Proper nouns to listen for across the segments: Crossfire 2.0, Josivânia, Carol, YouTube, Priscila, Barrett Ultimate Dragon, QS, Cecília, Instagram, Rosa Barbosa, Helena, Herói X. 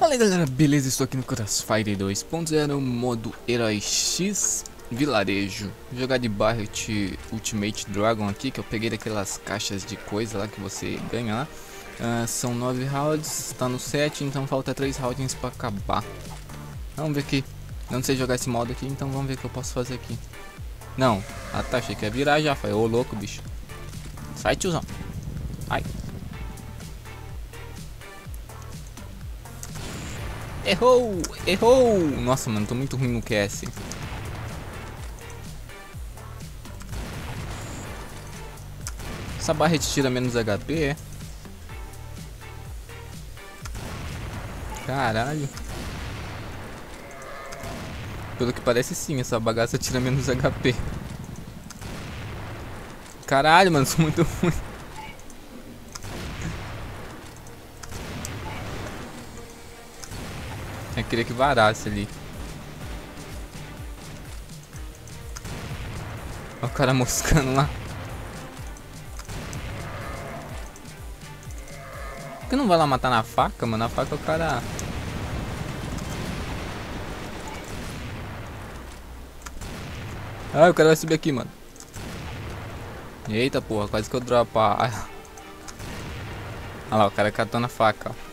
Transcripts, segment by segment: Fala aí galera, beleza? Estou aqui no Crossfire 2.0, modo Herói X, vilarejo. Vou jogar de Barrett Ultimate Dragon aqui, que eu peguei daquelas caixas de coisa lá que você ganha lá. São 9 rounds, está no 7, então falta 3 rounds para acabar. Vamos ver aqui, não sei jogar esse modo aqui, então vamos ver o que eu posso fazer aqui. Não, ah tá, achei que ia virar já, foi ô louco bicho. Sai tiozão, ai. Errou! Errou! Nossa, mano, tô muito ruim no QS. Essa barra te tira menos HP, é? Caralho. Pelo que parece sim, essa bagaça tira menos HP. Caralho, mano, sou muito ruim. Eu queria que varasse ali. Olha o cara moscando lá. Por que não vai lá matar na faca, mano? Na faca o cara... Ah, o cara vai subir aqui, mano. Eita porra, quase que eu dropo. Olha lá, o cara catou na faca, ó.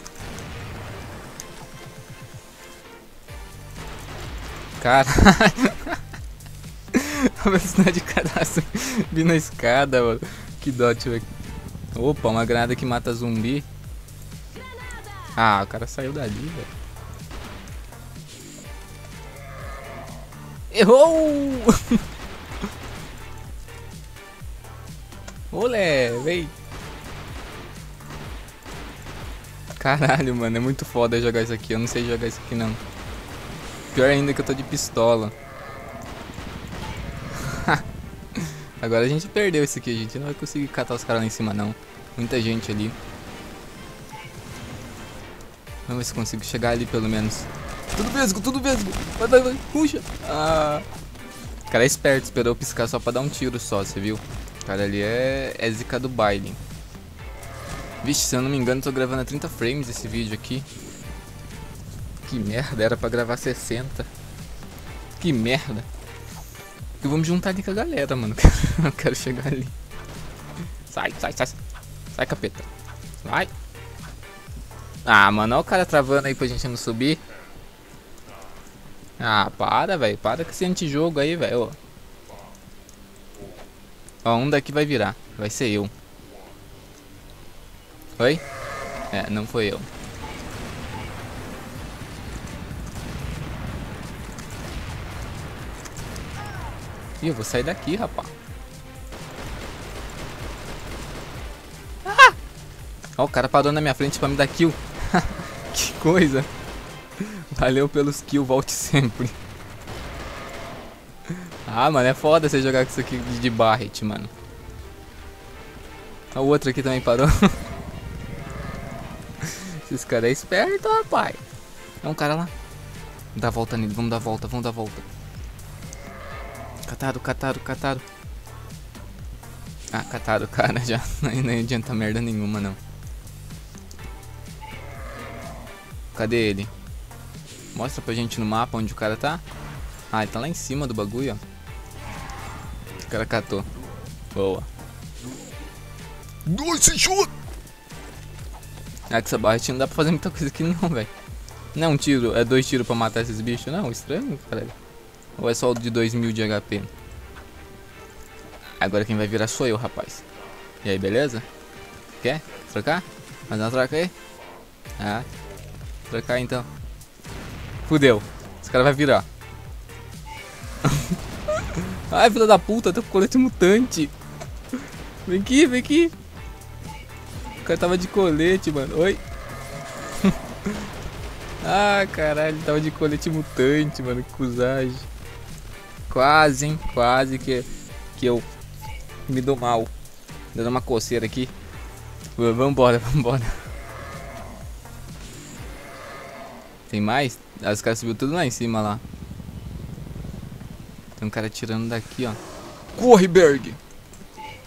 Caralho, a velocidade de cara subindo na escada, mano. Que dó, tio. Opa, uma granada que mata zumbi. Ah, o cara saiu dali, velho. Errou! Olé, véi. Caralho, mano, é muito foda jogar isso aqui. Eu não sei jogar isso aqui, não. Pior ainda que eu tô de pistola. Agora a gente perdeu isso aqui, gente. Não vai conseguir catar os caras lá em cima, não. Muita gente ali. Vamos ver se consigo chegar ali, pelo menos. Tudo vesgo, tudo vesgo. Vai, vai, vai. Puxa. Ah. O cara é esperto. Esperou piscar só pra dar um tiro só, você viu? O cara ali é zica do baile. Vixe, se eu não me engano, tô gravando a 30 frames esse vídeo aqui. Que merda, era pra gravar 60. Que merda. Eu vou me juntar ali com a galera, mano. Eu quero chegar ali. Sai, sai, sai. Sai, capeta. Vai. Ah, mano, olha o cara travando aí pra gente não subir. Ah, para, velho. Para com esse antijogo aí, velho. Ó, um daqui vai virar. Vai ser eu. Oi? É, não foi eu. Ih, eu vou sair daqui, rapaz. Ah! Ó, o cara parou na minha frente pra me dar kill. Que coisa. Valeu pelos kills, volte sempre. Ah, mano, é foda você jogar com isso aqui de Barret, mano. Ó, o outro aqui também parou. Esse cara é esperto, rapaz. É um cara lá. Dá a volta nele, vamos dar a volta, vamos dar a volta. Catado, catado, catado. Ah, catado o cara já. Nem adianta merda nenhuma, não. Cadê ele? Mostra pra gente no mapa onde o cara tá. Ah, ele tá lá em cima do bagulho, ó. O cara catou. Boa. Nossa, chuta! Ah, que essa barra não dá pra fazer muita coisa aqui não, velho. Não é um tiro, é 2 tiros pra matar esses bichos. Não, estranho, cara. Ou é só o de 2000 de HP? Agora quem vai virar sou eu, rapaz. E aí, beleza? Quer trocar? Faz uma troca aí? Ah, trocar então. Fudeu. Esse cara vai virar. Ai, filha da puta, tô com colete mutante. Vem aqui, vem aqui. O cara tava de colete, mano. Oi. Ah, caralho, tava de colete mutante, mano. Que cusagem. Quase, hein? Quase que eu me dou mal. Dando uma coceira aqui. Vambora, vambora. Tem mais? Os caras subiu tudo lá em cima lá. Tem um cara tirando daqui, ó. Corre, Berg!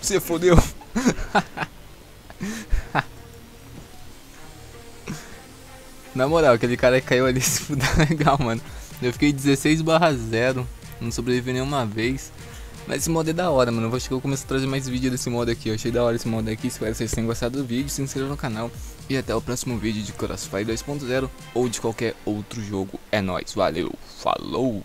Você fodeu! Na moral, aquele cara que caiu ali se fudeu legal, mano. Eu fiquei 16/0, não sobrevivi nenhuma vez. Mas esse modo é da hora, mano. Eu acho que eu começo a trazer mais vídeo desse modo aqui. Eu achei da hora esse modo aqui. Espero que vocês tenham gostado do vídeo. Se inscreva no canal. E até o próximo vídeo de Crossfire 2.0 ou de qualquer outro jogo. É nóis. Valeu. Falou.